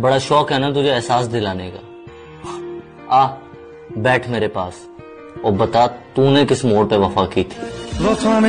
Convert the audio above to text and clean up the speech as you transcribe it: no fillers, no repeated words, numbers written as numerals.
बड़ा शौक है ना तुझे एहसास दिलाने का। आ बैठ मेरे पास और बता तूने किस मोड़ पे वफा की थी।